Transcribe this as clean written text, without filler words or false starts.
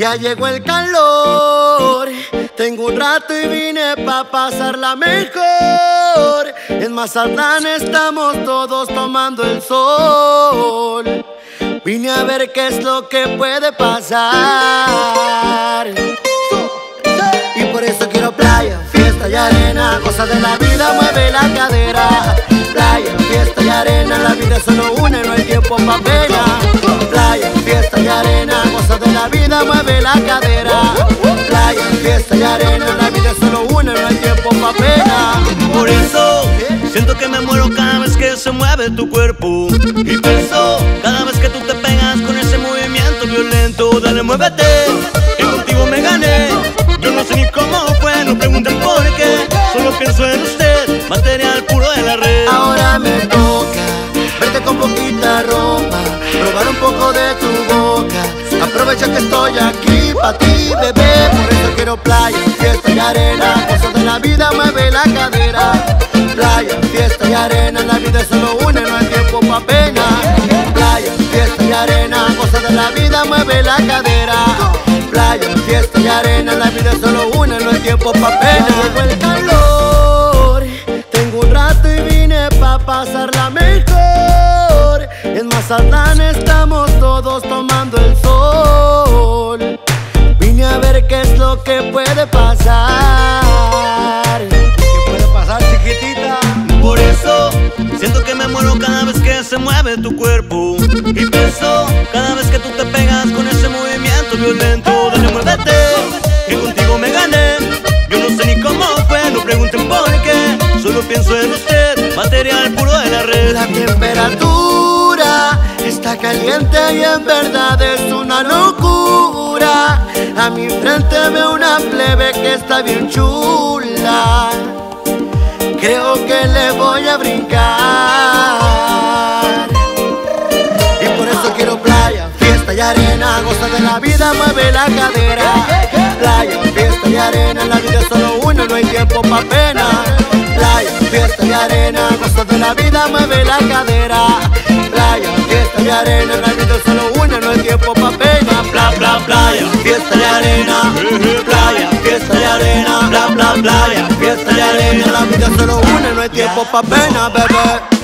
Ya llegó el calor, tengo un rato y vine pa' pasarla mejor. En Mazatlán estamos todos tomando el sol. Vine a ver qué es lo que puede pasar. Y por eso quiero playa, fiesta y arena, cosas de la vida, mueve la cadera. Playa, fiesta y arena, la vida es solo una y no hay tiempo pa' pena. Playa, fiesta y arena, cosas de la vida, mueve la cadera. Playa, fiesta y arena, la vida es solo una y no hay tiempo pa' pena. Por eso siento que me muero cada vez que se mueve tu cuerpo. Y pienso cada vez que tú te pegas con ese movimiento violento. Dale, muévete, que contigo me gané. Yo no sé ni cómo fue, no pregunten por qué. Solo pienso en usted, material puro de la red. Ahora me toca verte con poquita ropa, probar un poco de tu boca. Aprovecha que estoy aquí pa' ti, bebé. Por eso quiero playa, fiesta y arena, cosas de la vida, mueve la cadera. Playa, fiesta y arena, la vida es solo una, no hay tiempo pa' pena. Playa, fiesta y arena, cosas de la vida, mueve la cadera. Playa, fiesta y arena, la vida es solo una, no hay tiempo pa' pena. Llegó el calor, tengo un rato y vine pa' pasarla mejor. En Mazatlán estamos todos tomando el sol. Vine a ver qué es lo que puede pasar. ¿Qué puede pasar, chiquitita? Por eso siento que me muero cada vez que se mueve tu cuerpo. Y pienso cada vez que tú te pegas con ese movimiento violento. Dale, muévete, que contigo me gané. Yo no sé ni cómo fue, no pregunten por qué. Solo pienso en usted, material puro de la red. La temperatura está caliente y en verdad es una locura. A mi frente veo una plebe que está bien chula. Creo que le voy a brincar. Y por eso quiero playa, fiesta y arena, goza de la vida, mueve la cadera. Playa, fiesta y arena, la vida es solo una, no hay tiempo pa' pena. Playa, fiesta y arena, goza de la vida, mueve la cadera. Playa, fiesta y arena, la vida es solo una, no hay tiempo pa' pena. Bla, bla, playa, fiesta y arena. Playa, fiesta y arena. Bla, bla, playa, fiesta y arena. La vida es solo una, no hay tiempo pa' pena, bebé.